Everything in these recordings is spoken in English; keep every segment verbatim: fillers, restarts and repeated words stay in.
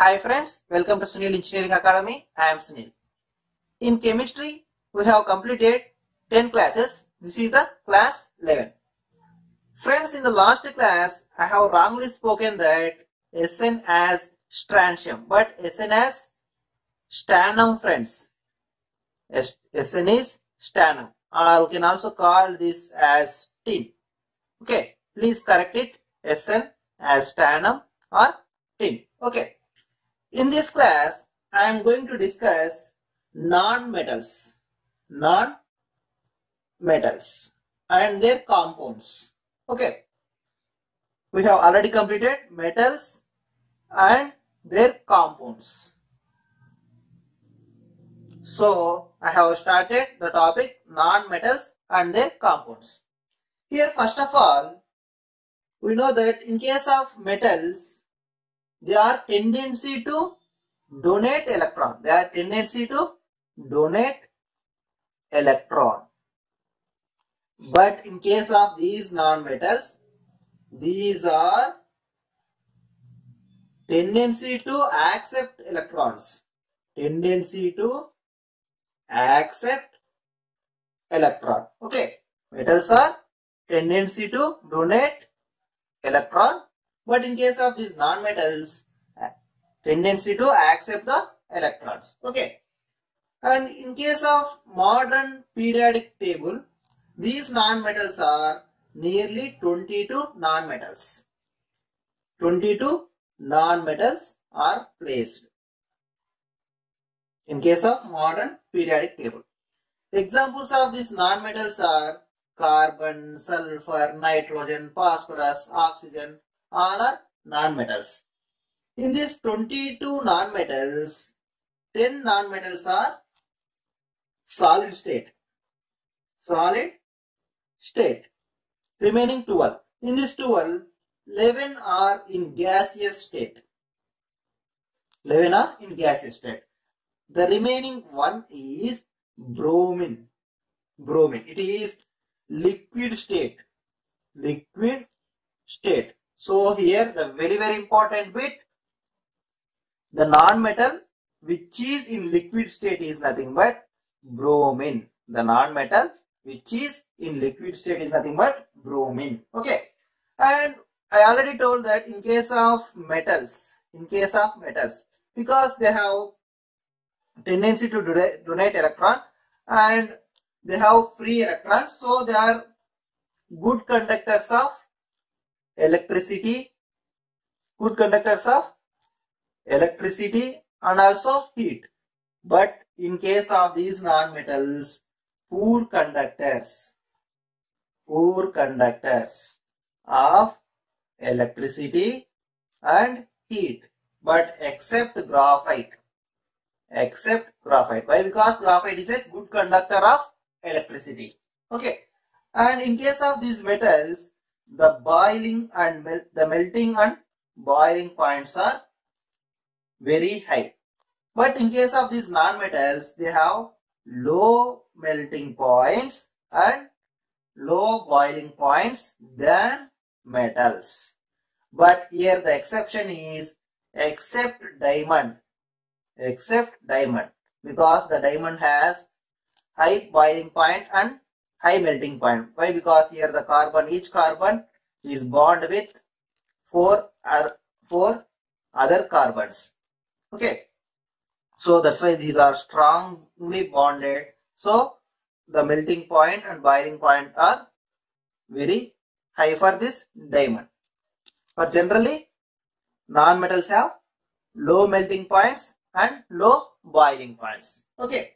Hi friends, welcome to Sunil Engineering Academy. I am Sunil. In chemistry, we have completed ten classes. This is the class eleven. Friends, in the last class, I have wrongly spoken that Sn as strontium, but Sn as stannum, friends. Sn is stannum, or we can also call this as tin. Okay, please correct it. Sn as stannum or tin. Okay. In this class, I am going to discuss non-metals, non-metals and their compounds. Okay, we have already completed metals and their compounds. So, I have started the topic non-metals and their compounds. Here, first of all, we know that in case of metals, they are tendency to donate electron. They are tendency to donate electron. But in case of these non-metals, these are tendency to accept electrons. Tendency to accept electron. Okay. Metals are tendency to donate electron. But in case of these non-metals, tendency to accept the electrons. Okay. And in case of modern periodic table, these non-metals are nearly twenty-two non-metals. twenty-two non-metals are placed in case of modern periodic table. Examples of these non-metals are carbon, sulfur, nitrogen, phosphorus, oxygen. All are non-metals. In these twenty-two non-metals, ten non-metals are solid state. Solid state. Remaining twelve. In these twelve, eleven are in gaseous state. eleven are in gaseous state. The remaining one is bromine. Bromine. It is liquid state. Liquid state. So here the very very important bit, the non-metal which is in liquid state is nothing but bromine. The non-metal which is in liquid state is nothing but bromine. Okay. And I already told that in case of metals, in case of metals, because they have tendency to donate electron and they have free electrons, so they are good conductors of electricity, good conductors of electricity and also heat. But in case of these non-metals, poor conductors, poor conductors of electricity and heat. But except graphite, except graphite. Why? Because graphite is a good conductor of electricity. Okay. And in case of these metals, the boiling and mel the melting and boiling points are very high. But in case of these non-metals, they have low melting points and low boiling points than metals. But here the exception is except diamond, except diamond, because the diamond has high boiling point and high melting point. Why? Because here the carbon, each carbon is bound with four other, four other carbons. Okay. So that's why these are strongly bonded. So the melting point and boiling point are very high for this diamond. But generally, non-metals have low melting points and low boiling points. Okay.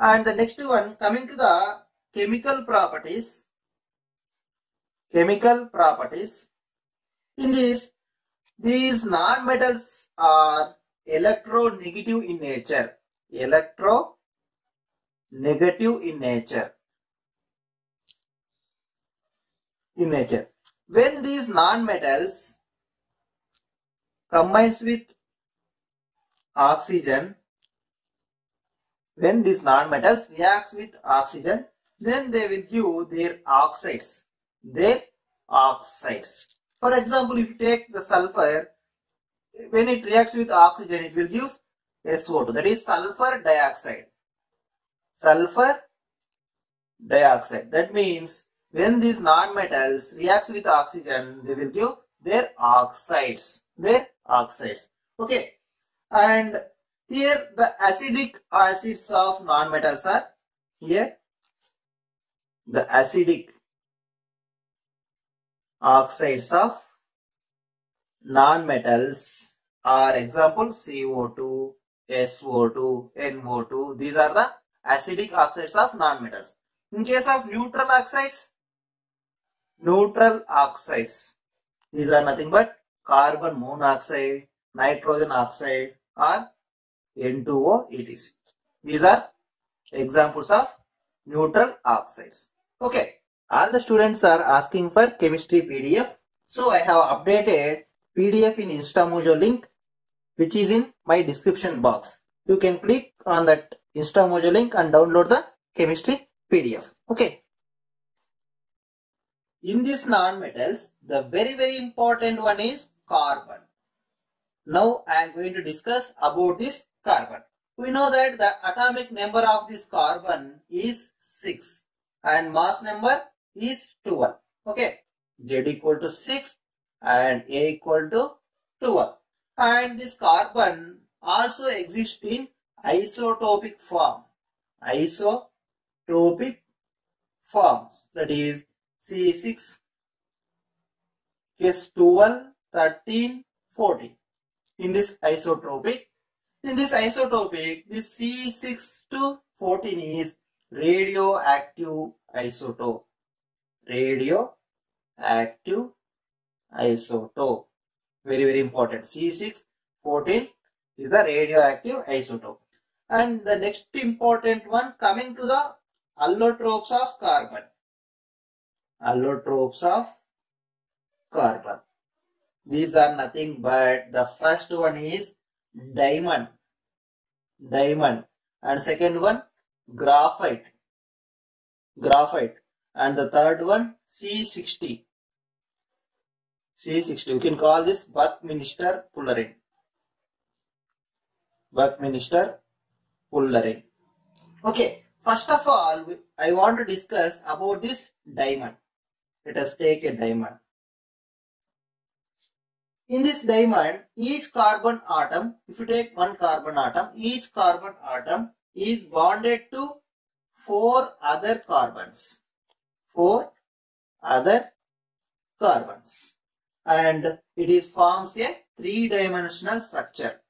And the next one, coming to the chemical properties, chemical properties. In this, these non-metals are electronegative in nature, electronegative in nature, in nature. When these non-metals combines with oxygen, when these non-metals reacts with oxygen, then they will give their oxides, their oxides. For example, if you take the sulfur, when it reacts with oxygen, it will give S O two, that is sulfur dioxide. Sulfur dioxide. That means when these non-metals reacts with oxygen, they will give their oxides. Their oxides. Okay. And here the acidic acids of non-metals are here. The acidic oxides of non-metals are, example, C O two, S O two, N O two. These are the acidic oxides of non-metals. In case of neutral oxides, neutral oxides, these are nothing but carbon monoxide, nitrogen oxide, or N two O, et cetera. These are examples of neutral oxides. Okay. All the students are asking for chemistry P D F. So I have updated P D F in InstaMojo link, which is in my description box. You can click on that InstaMojo link and download the chemistry P D F. Okay. In these non-metals, the very very important one is carbon. Now I am going to discuss about this carbon. We know that the atomic number of this carbon is six and mass number is twelve. Okay. Z equal to six and A equal to twelve. And this carbon also exists in isotopic form. Isotopic forms, that is C six, H twelve, thirteen, fourteen. In this isotopic, in this isotopic, this C six to fourteen is radioactive isotope. Radioactive isotope. Very, very important. C six, fourteen is the radioactive isotope. And the next important one, coming to the allotropes of carbon. Allotropes of carbon. These are nothing but, the first one is diamond. Diamond. And second one, graphite. Graphite. And the third one, C sixty. C sixty. You can call this Buckminsterfullerene. Buckminsterfullerene. Okay. First of all, I want to discuss about this diamond. Let us take a diamond. In this diamond, each carbon atom, if you take one carbon atom, each carbon atom is bonded to four other carbons. Four other carbons. And it is forms a three-dimensional structure.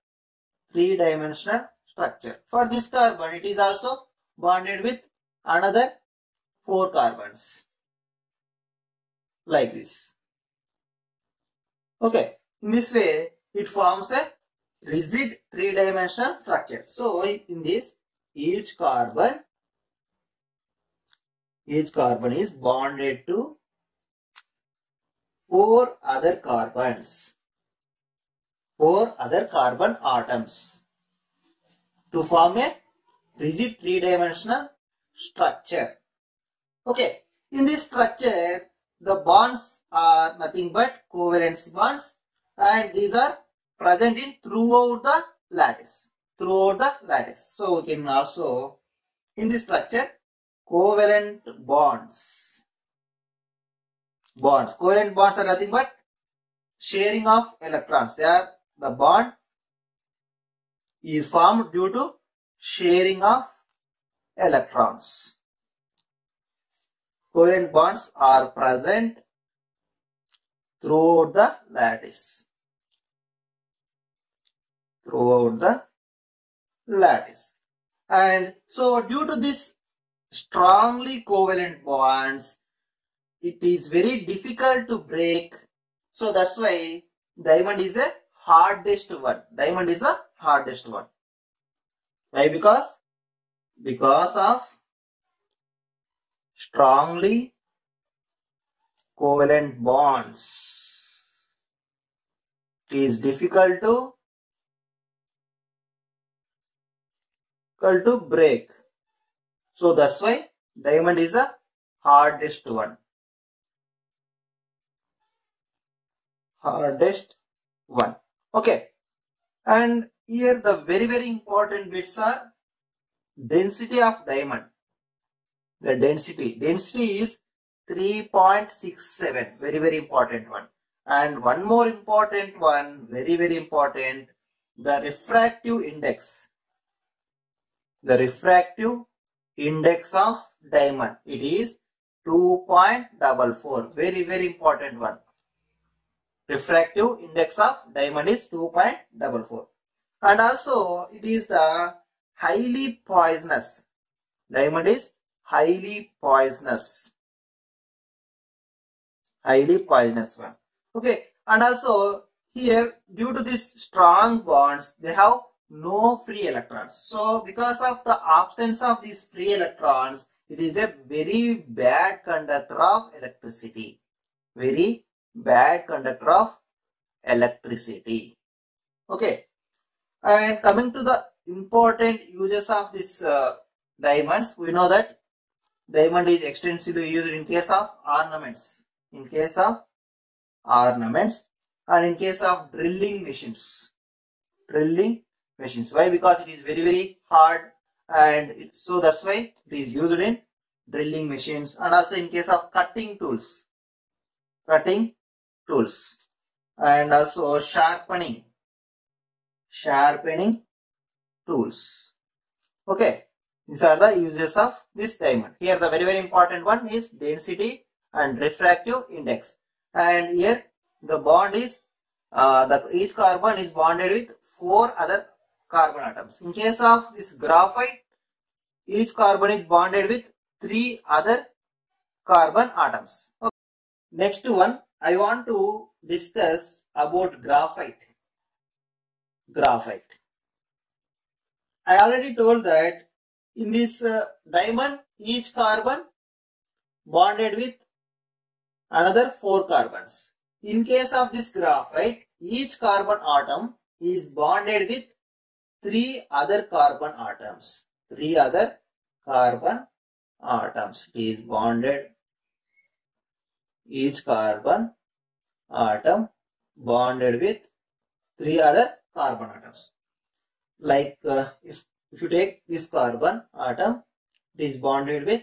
Three-dimensional structure. For this carbon, it is also bonded with another four carbons. Like this. Okay. In this way, it forms a rigid three-dimensional structure. So, in this, each carbon, each carbon is bonded to four other carbons, four other carbon atoms to form a rigid three-dimensional structure. Okay. In this structure, the bonds are nothing but covalence bonds, and these are present in throughout the lattice. Throughout the lattice. So we can also, in this structure, covalent bonds. Bonds. Covalent bonds are nothing but sharing of electrons. They are, the bond is formed due to sharing of electrons. Covalent bonds are present throughout the lattice. Throughout the lattice. And so due to this strongly covalent bonds, it is very difficult to break. So that's why diamond is the hardest one. Diamond is the hardest one. Why? Because, because of strongly covalent bonds. It is difficult to, difficult to break. So that's why diamond is the hardest one. Hardest one. Okay. And here the very very important bits are density of diamond. The density density is three point six seven, very very important one. And one more important one, very very important, the refractive index. The refractive index of diamond, it is two point four four, very very important one. Refractive index of diamond is two point four four. And also it is the highly poisonous. Diamond is highly poisonous. Highly poisonous one. Okay. And also here, due to these strong bonds, they have no free electrons. So because of the absence of these free electrons, it is a very bad conductor of electricity. Very bad conductor of electricity. Okay. And coming to the important uses of this uh, diamonds, we know that diamond is extensively used in case of ornaments, in case of ornaments, and in case of drilling machines, drilling machines. Why? Because it is very very hard, and it, so that's why it is used in drilling machines, and also in case of cutting tools, cutting tools, and also sharpening, sharpening tools. Okay, these are the uses of this diamond. Here the very very important one is density and refractive index. And here the bond is uh, the each carbon is bonded with four other carbon atoms. In case of this graphite, each carbon is bonded with three other carbon atoms. Okay. Next one, I want to discuss about graphite. Graphite. I already told that in this uh, diamond, each carbon bonded with another four carbons. In case of this graphite, each carbon atom is bonded with three other carbon atoms. Three other carbon atoms. It is bonded. Each carbon atom bonded with three other carbon atoms. Like uh, if, if you take this carbon atom, it is bonded with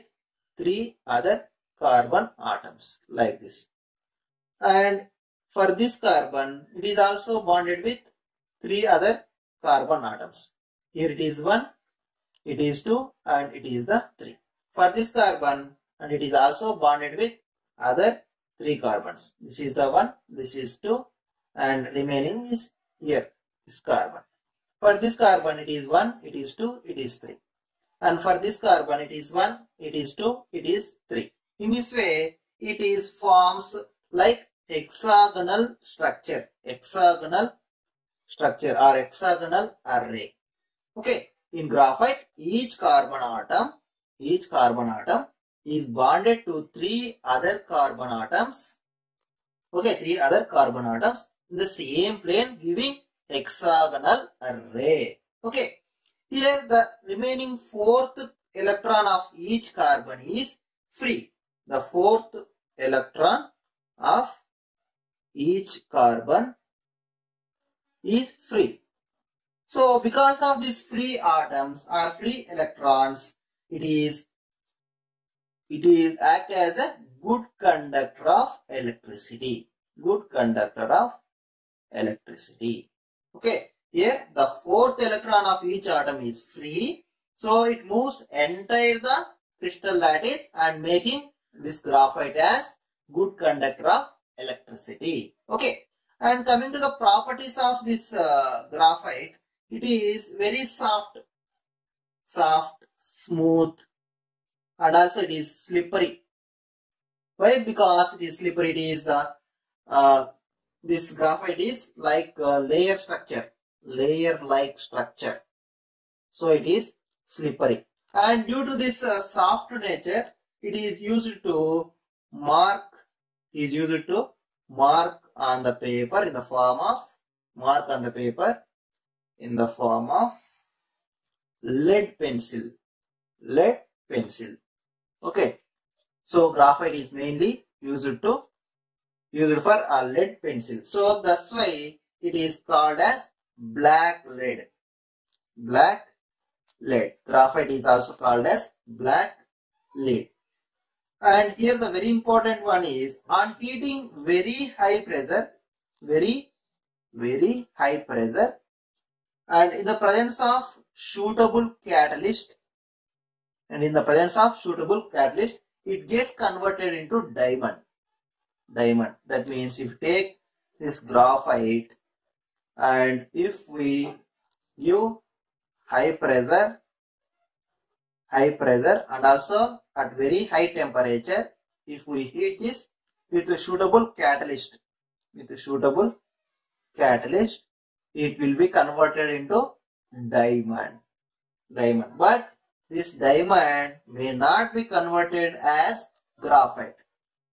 three other carbon atoms like this. And for this carbon, it is also bonded with three other carbon atoms. Here it is one, it is two, and it is the three. For this carbon, and it is also bonded with other three carbons. This is the one, this is two, and remaining is here, this carbon. For this carbon, it is one, it is two, it is three. And for this carbon, it is one, it is two, it is three. In this way, it is forms like hexagonal structure, hexagonal structure or hexagonal array. Okay, in graphite, each carbon atom, each carbon atom is bonded to three other carbon atoms. Okay, three other carbon atoms in the same plane, giving hexagonal array. Okay, here the remaining fourth electron of each carbon is free. The fourth electron of each carbon is free. So because of these free atoms or free electrons, it is it is act as a good conductor of electricity. Good conductor of electricity. Okay, here the fourth electron of each atom is free, so it moves entire the crystal lattice and making this graphite as good conductor of electricity. Okay, and coming to the properties of this uh, graphite, it is very soft, soft, smooth, and also it is slippery. Why? Because it is slippery. It is the uh, this graphite is like a layer structure, layer like structure, so it is slippery. And due to this uh, soft nature, it is used to mark, is used to mark on the paper in the form of, mark on the paper in the form of lead pencil, lead pencil. Okay, so graphite is mainly used to, used for a lead pencil. So that's why it is called as black lead. Black lead. Graphite is also called as black lead. And here the very important one is, on heating very high pressure, very, very high pressure, and in the presence of suitable catalyst, and in the presence of suitable catalyst, it gets converted into diamond. Diamond. That means if we take this graphite and if we give high pressure, high pressure and also at very high temperature, if we heat this with a suitable catalyst, with a suitable catalyst, it will be converted into diamond. Diamond. But this diamond may not be converted as graphite.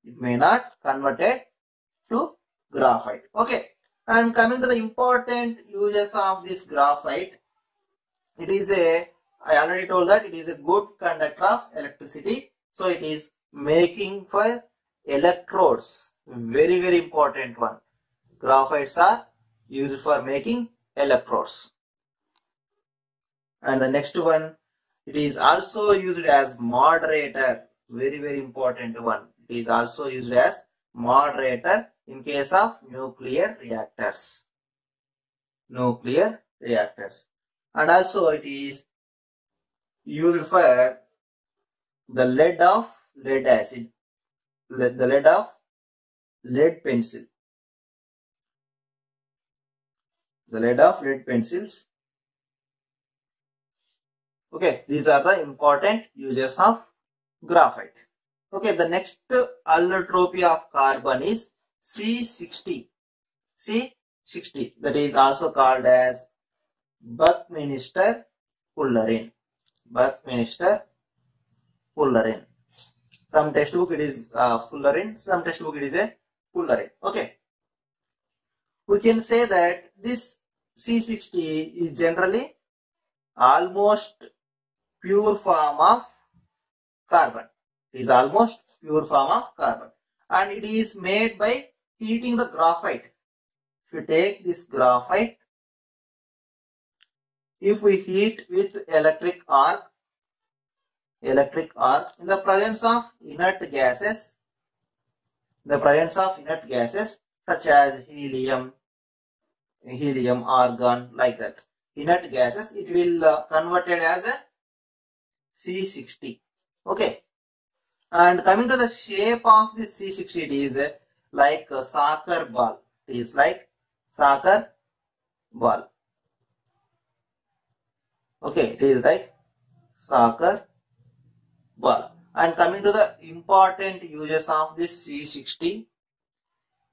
It may not convert it to graphite. Okay. And coming to the important uses of this graphite, it is a, I already told that it is a good conductor of electricity. So it is making for electrodes. Very, very important one. Graphites are used for making electrodes. And the next one, it is also used as moderator. Very, very important one. It is also used as moderator in case of nuclear reactors. Nuclear reactors. And also it is used for the lead of lead acid. The lead of lead pencil. The lead of lead pencils. Okay, these are the important uses of graphite. Okay, the next allotropy of carbon is C sixty. C sixty, that is also called as Buckminsterfullerene. Buckminsterfullerene. Some textbook it is uh, fullerene, some textbook it is a fullerene. Okay. We can say that this C sixty is generally almost pure form of carbon. It is almost pure form of carbon, and it is made by heating the graphite. If you take this graphite, if we heat with electric arc, electric arc in the presence of inert gases, in the presence of inert gases such as helium, helium, argon, like that. Inert gases, it will uh, converted as a C sixty. Okay. And coming to the shape of this C sixty, it is uh, like a soccer ball. It is like soccer ball. Okay, it is like soccer ball. And coming to the important uses of this C sixty,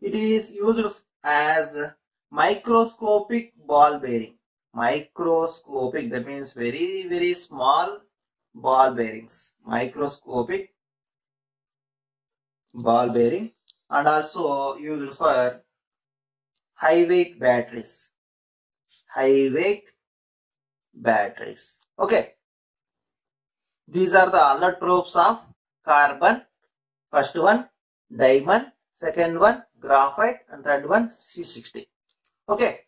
it is used as microscopic ball bearing. Microscopic, that means very, very small ball bearings. Microscopic ball bearing, and also used for high weight batteries. High weight batteries. Okay. These are the allotropes of carbon. First one, diamond. Second one, graphite. And third one, C sixty. Okay.